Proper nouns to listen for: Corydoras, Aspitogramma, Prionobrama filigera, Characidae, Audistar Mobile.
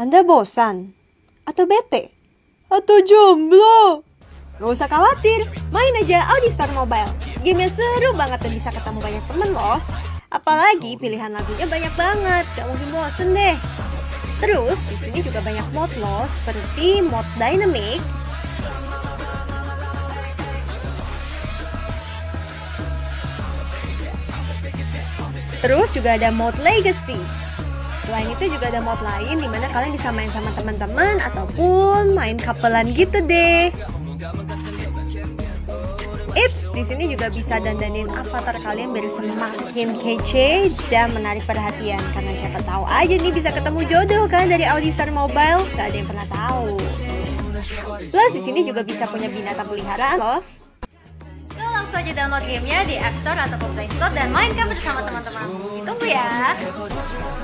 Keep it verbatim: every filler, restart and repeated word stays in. Anda bosan? Atau bete? Atau jomblo? Gak usah khawatir, main aja Audistar Mobile. Gamenya seru banget dan bisa ketemu banyak temen loh. Apalagi pilihan lagunya banyak banget, gak mungkin bosen deh. Terus di sini juga banyak mode loh, seperti mode dynamic, terus juga ada mode legacy. Selain itu juga ada mode lain di mana kalian bisa main sama teman-teman ataupun main kapelan gitu deh. Eits, di sini juga bisa dandanin avatar kalian biar semakin kece dan menarik perhatian, karena siapa tahu aja nih bisa ketemu jodoh kan dari Audistar Mobile, gak ada yang pernah tahu. Plus di sini juga bisa punya binatang peliharaan loh. Langsung aja download gamenya di App Store ataupun Play Store dan mainkan bersama teman-teman. Ditunggu ya.